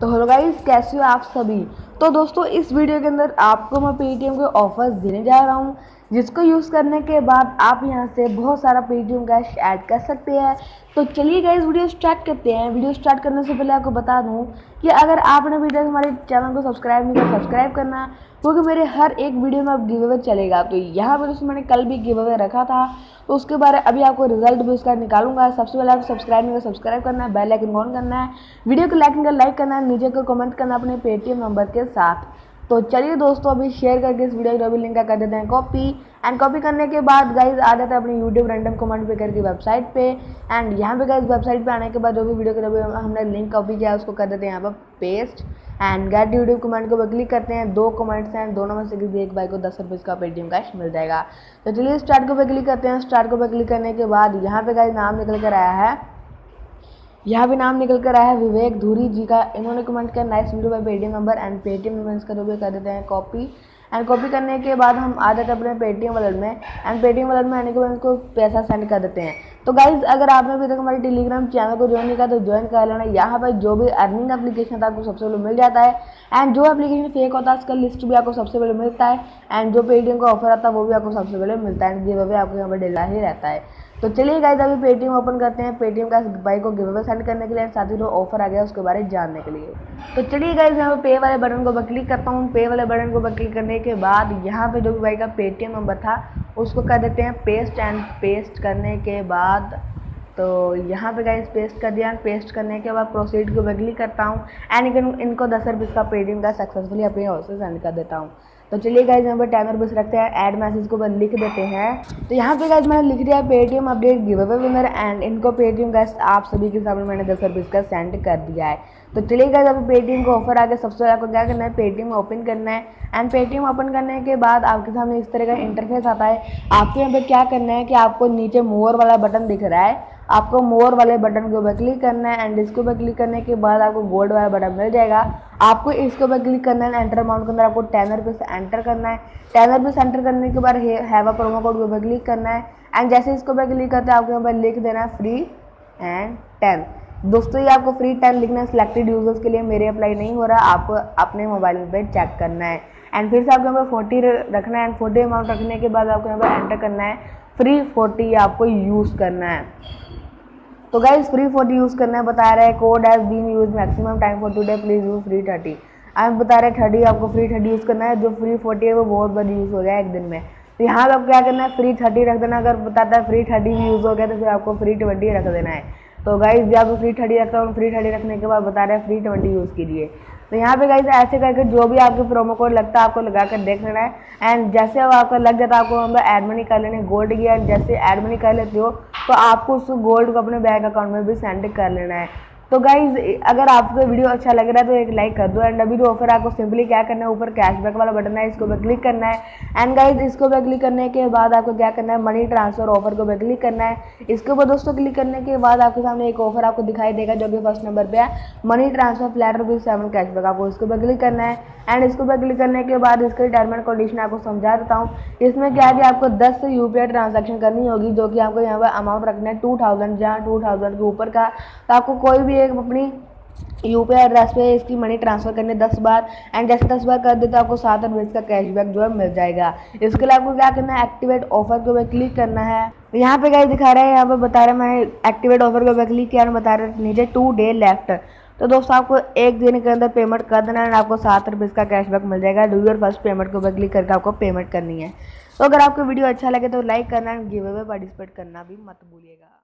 तो hello guys, कैसे हो आप सभी। तो दोस्तों, इस वीडियो के अंदर आपको मैं पेटीएम के ऑफर्स देने जा रहा हूं, जिसको यूज़ करने के बाद आप यहां से बहुत सारा पेटीएम कैश ऐड कर सकते हैं। तो चलिए गाइस, वीडियो स्टार्ट करते हैं। वीडियो स्टार्ट करने से पहले आपको बता दूं कि अगर आपने अभी तक हमारे चैनल को सब्सक्राइब नहीं किया, सब्सक्राइब करना, क्योंकि मेरे हर एक वीडियो में अब गिव अवे चलेगा। तो यहाँ पर दोस्तों मैंने कल भी गिव अवे रखा था, तो उसके बारे में अभी आपको रिजल्ट भी उसका निकालूंगा। सबसे पहले आप सब्सक्राइब नहीं किया, सब्सक्राइब करना है, बेल आइकन ऑन करना है, वीडियो को लाइक करना है, नीचे को कमेंट करना अपने पेटीएम नंबर के साथ। तो चलिए दोस्तों, अभी शेयर करके इस वीडियो को अभी लिंक कर देते हैं कॉपी। एंड कॉपी करने के बाद गाइज आ जाते हैं अपने YouTube रैंडम कमांड पे करके वेबसाइट पे। एंड यहाँ पे गाइज वेबसाइट पे आने के बाद जो भी वीडियो के हमने लिंक कॉपी किया उसको कर देते हैं यहाँ पर paste. And get YouTube command को ऊपर क्लिक करते हैं। दो कमेंट्स हैं, दोनों में से किसी एक भाई को 10 रुपये का पेटीएम कैश मिल जाएगा। तो चलिए स्टार्ट के ऊपर क्लिक करते हैं। स्टार्ट के ऊपर क्लिक करने के बाद यहाँ पे गाइज नाम निकल कर आया है, यहाँ भी नाम निकल कर आया है विवेक धूरी जी का। इन्होंने कमेंट किया nice video bye Paytm number and Paytm number इसका जो भी कर देते हैं कॉपी। एंड कॉपी करने के बाद हम आ जाते हैं अपने पेटीएम वॉलेट में। एंड पेटीएम वॉलेट में आने के बाद उनको पैसा सेंड कर देते हैं। तो गाइज अगर आपने अभी तक हमारे टेलीग्राम चैनल को ज्वाइन नहीं किया तो ज्वाइन कर लेना। यहाँ पर जो भी अर्निंग एप्लीकेशन था आपको सबसे पहले मिल जाता है। एंड जो एप्लीकेशन फेक होता है उसका लिस्ट भी आपको सबसे पहले मिलता है। एंड जो पेटीएम का ऑफर आता है वो भी आपको सबसे पहले मिलता है। गिव अवे आपको यहाँ पर डेला ही रहता है। तो चलिए गाइज अभी पेटीएम ओपन करते हैं, पेटीएम का भाई को गिव अवे सेंड करने के लिए, साथ ही जो ऑफर आ गया उसके बारे में जानने के लिए। तो चलिए गाइज यहाँ पे पे वाले बटन को क्लिक करता हूँ। पे वाले बटन को क्लिक करने के बाद यहाँ पे जो भी भाई का पेटीएम नंबर था उसको कर देते हैं पेस्ट। एंड पेस्ट करने के बाद तो यहाँ पे गाइज पेस्ट कर दिया। पेस्ट करने के बाद प्रोसीड को क्लिक करता हूँ एंड इनको 10 रुपये का पेटीएम का सक्सेसफुली अपने हाउस से सेंड कर देता हूँ। तो चलिए गाइज यहाँ पर टाइमर बस रखते हैं, ऐड मैसेज को बस लिख देते हैं। तो यहाँ पे गाइज मैंने लिख दिया है Paytm update give away winner and इनको पेटीएम गाइज आप सभी के सामने मैंने 10 रुपये का सेंड कर दिया है। तो चलिए गाइज अभी पेटीएम को ऑफर आगे सबसे पहले आपको क्या करना है, पेटीएम ओपन करना है। एंड पेटीएम ओपन करने के बाद आपके सामने इस तरह का इंटरफेस आता है। आपको यहाँ पर क्या करना है कि आपको नीचे मोर वाला बटन दिख रहा है, आपको मोर वाले बटन के ऊपर क्लिक करना है। एंड इसके ऊपर क्लिक करने के बाद आपको गोल्ड वाला बटन मिल जाएगा। आपको इसके ऊपर क्लिक करना है। एंटर अमाउंट के अंदर आपको 10 रुपये से एंटर करना है। 10 रुपये से एंटर करने के बाद हैव अ प्रोमो कोड के ऊपर क्लिक करना है। एंड जैसे इसके ऊपर क्लिक करते हैं आपको यहाँ पर लिख देना है फ्री एंड 10। दोस्तों ये आपको फ्री 10 लिखना है, सिलेक्टेड यूजर्स के लिए, मेरे अप्लाई नहीं हो रहा, आपको अपने मोबाइल पर चेक करना है। एंड फिर से आपको यहाँ पर 40 रखना है। एंड 40 अमाउंट रखने के बाद आपको यहाँ पर एंटर करना है फ्री 40 आपको यूज़ करना है। तो गाइज फ्री 40 यूज़ करना है, बता रहा है code has been use maximum time for today please use free 30। आप बता रहे 30 आपको फ्री 30 यूज़ करना है। जो फ्री 40 है वो बहुत बार यूज़ हो गया एक दिन में, तो यहाँ पर आपको क्या करना है फ्री 30 रख देना। अगर बताता है फ्री 30 भी यूज़ हो गया तो फिर आपको फ्री 20 रख देना है। तो गाइज आपको फ्री 30 रखता हूँ, फ्री 30 रखने के बाद बता रहे हैं फ्री 20 यूज़ कीजिए। तो यहाँ पे गाइज ऐसे करके जो भी आपके प्रोमो कोड लगता है आपको लगा कर देख लेना है। एंड जैसे अब आपका लग जाता है आपको हम ऐड मनी कर लेने गोल्ड की। एंड जैसे ऐड मनी कर लेते हो तो आपको उसको गोल्ड को अपने बैंक अकाउंट में भी सेंड कर लेना है। तो गाइज अगर आपको वीडियो अच्छा लग रहा है तो एक लाइक कर दो। एंड अभी जो ऑफर आपको सिंपली क्या करना है, ऊपर कैशबैक वाला बटन है, इसको पर क्लिक करना है। एंड गाइज इसको ऊपर क्लिक करने के बाद आपको क्या करना है मनी ट्रांसफर ऑफर को पर क्लिक करना है। इसके ऊपर दोस्तों क्लिक करने के बाद आपके सामने एक ऑफर आपको दिखाई देगा जो कि फर्स्ट नंबर पर है मनी ट्रांसफर फ्लैट ₹7 कैशबैक, आपको इसके ऊपर क्लिक करना है। एंड इसके ऊपर क्लिक करने के बाद इसके टर्म एंड कंडीशन आपको समझा देता हूँ। इसमें क्या है कि आपको 10 UPI ट्रांजेक्शन करनी होगी, जो कि आपको यहाँ पर अमाउंट रखना है 2000, जहाँ 2000 के ऊपर का। तो आपको कोई भी एक अपनी UPI एड्रेस पे इसकी मनी ट्रांसफर करनी 10 बार। एंड जैसे 10 बार कर देते हो आपको 7 रुपये का कैशबैक जो है मिल जाएगा। इसके लिए आपको क्या करना है एक्टिवेट ऑफर के ऊपर क्लिक करना है। यहाँ पे गाइस दिखा रहा है, यहाँ पे बता रहा है मैंने एक्टिवेट ऑफर के ऊपर क्लिक किया और बता रहा है नीचे 2 डे लेफ्ट। तो दोस्तों आपको एक दिन के अंदर पेमेंट कर देना है, आपको 7 रुपये का कैशबैक मिल जाएगा। डू योर फर्स्ट पेमेंट के ऊपर क्लिक करके आपको पेमेंट करनी है। तो अगर आपको वीडियो अच्छा लगे तो लाइक करना एंड गिव अवे पार्टिसिपेट करना भी मत भूलिएगा।